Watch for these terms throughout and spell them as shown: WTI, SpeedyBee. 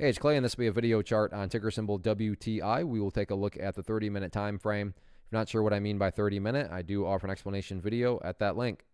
Hey, it's Clay, and this will be a video chart on ticker symbol WTI. We will take a look at the 30-minute time frame. If you're not sure what I mean by 30-minute, I do offer an explanation video at that link.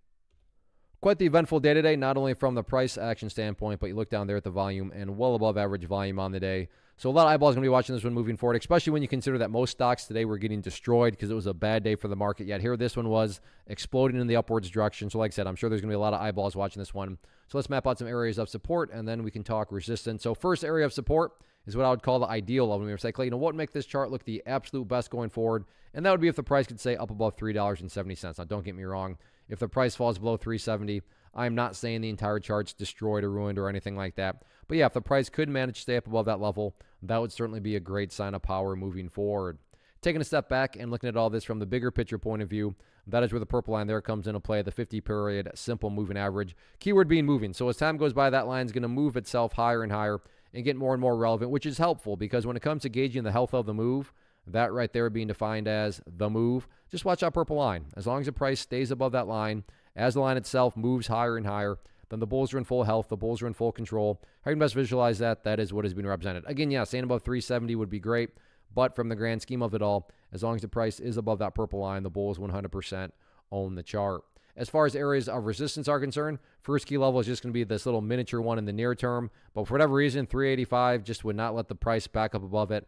Quite the eventful day today, not only from the price action standpoint, but you look down there at the volume and well above average volume on the day. So a lot of eyeballs are going to be watching this one moving forward, especially when you consider that most stocks today were getting destroyed because it was a bad day for the market. Yet here this one was exploding in the upwards direction. So like I said, I'm sure there's going to be a lot of eyeballs watching this one. So let's map out some areas of support, and then we can talk resistance. So first area of support is what I would call the ideal level. We would say, Clay, you know, what would make this chart look the absolute best going forward? And that would be if the price could stay up above $3.70. Now, don't get me wrong. If the price falls below $3.70, I'm not saying the entire chart's destroyed or ruined or anything like that. But yeah, if the price could manage to stay up above that level, that would certainly be a great sign of power moving forward. Taking a step back and looking at all this from the bigger picture point of view, that is where the purple line there comes into play, the 50-period simple moving average, keyword being moving. So as time goes by, that line's going to move itself higher and higher and get more and more relevant, which is helpful because when it comes to gauging the health of the move, that right there being defined as the move, just watch out purple line. As long as the price stays above that line, as the line itself moves higher and higher, then the bulls are in full health, the bulls are in full control. How you can best visualize that, that is what has been represented. Again, yeah, staying above 370 would be great, but from the grand scheme of it all, as long as the price is above that purple line, the bulls 100% own the chart. As far as areas of resistance are concerned, first key level is just going to be this little miniature one in the near term, but for whatever reason, 385 just would not let the price back up above it.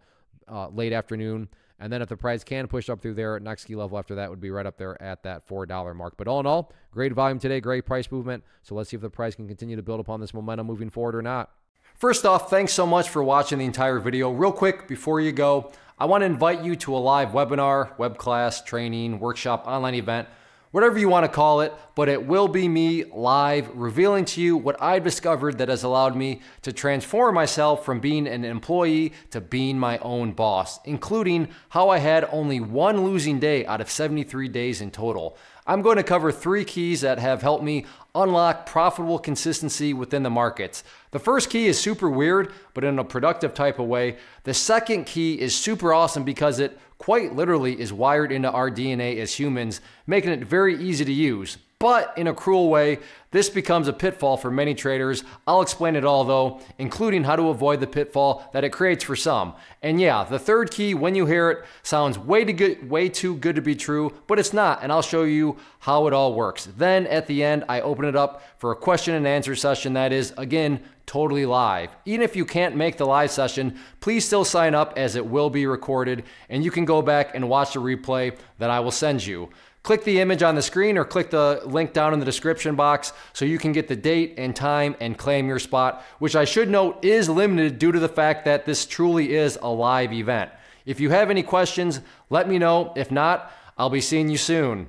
Late afternoon, and then if the price can push up through there, next key level after that would be right up there at that $4 mark. But all in all, great volume today, great price movement. So let's see if the price can continue to build upon this momentum moving forward or not. First off, thanks so much for watching the entire video. Real quick, before you go, I want to invite you to a live webinar, web class, training, workshop, online event, whatever you want to call it, but it will be me live revealing to you what I discovered that has allowed me to transform myself from being an employee to being my own boss, including how I had only one losing day out of 73 days in total. I'm going to cover three keys that have helped me unlock profitable consistency within the markets. The first key is super weird, but in a productive type of way. The second key is super awesome because it quite literally is wired into our DNA as humans, making it very easy to use. But in a cruel way, this becomes a pitfall for many traders. I'll explain it all though, including how to avoid the pitfall that it creates for some. And yeah, the third key, when you hear it, sounds way too good to be true, but it's not, and I'll show you how it all works. Then at the end, I open it up for a question and answer session that is, again, totally live. Even if you can't make the live session, please still sign up as it will be recorded, and you can go back and watch the replay that I will send you. Click the image on the screen or click the link down in the description box so you can get the date and time and claim your spot, which I should note is limited due to the fact that this truly is a live event. If you have any questions, let me know. If not, I'll be seeing you soon.